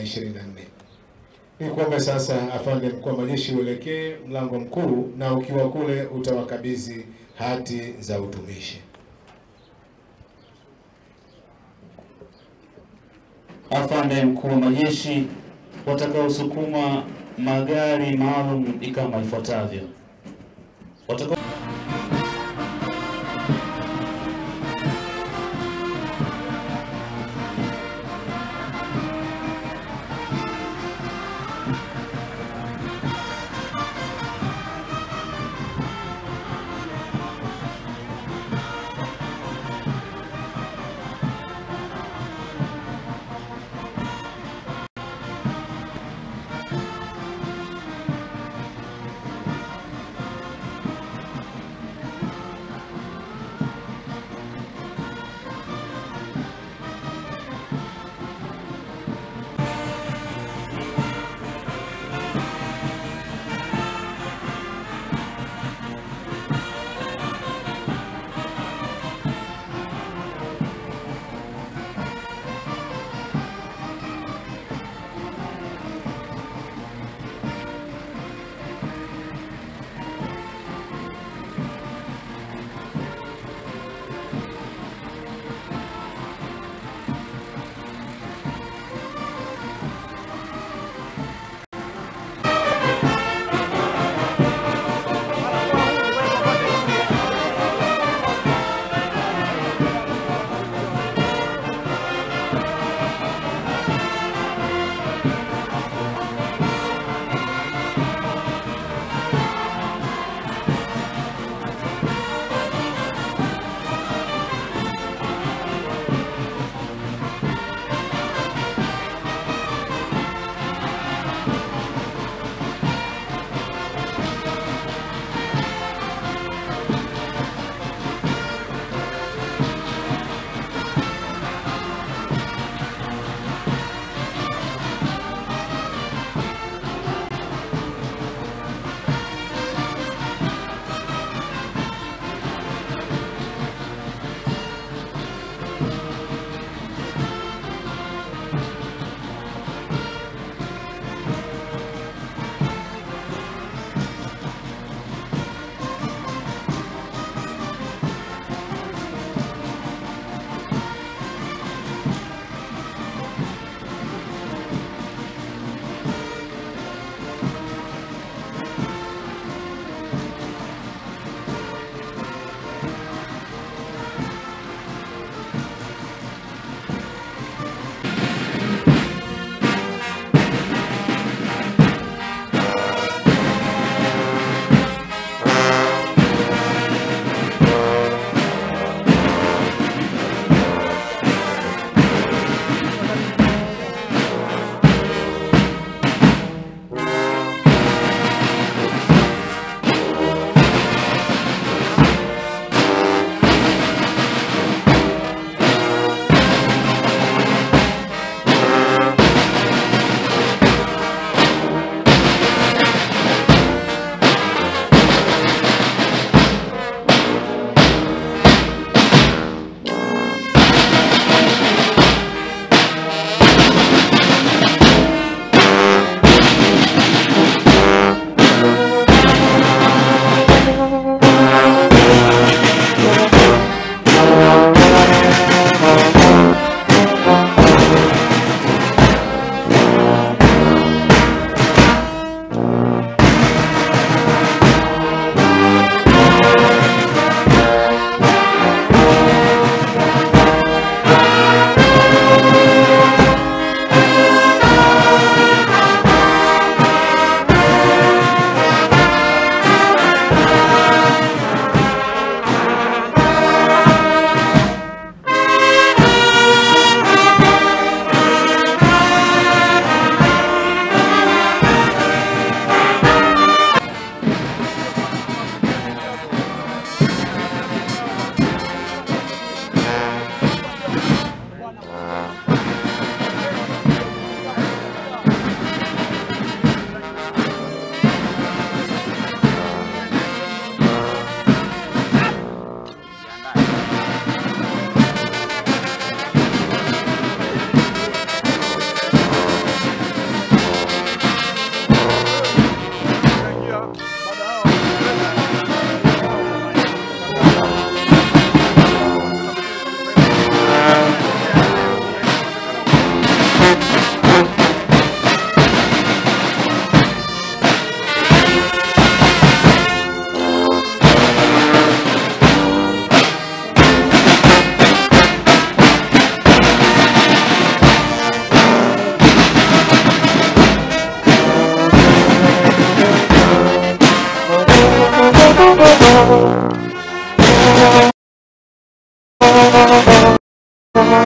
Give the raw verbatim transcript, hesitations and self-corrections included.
na ishirini na nne. Ni kuomba sasa afande mkuu wa majeshi uelekee mlango mkuu, na ukiwa kule utawakabidhi hati za utumishi. Afande mkuu wa majeshi, watakaosukuma magari maalum ni kama ifuatavyo. Watakao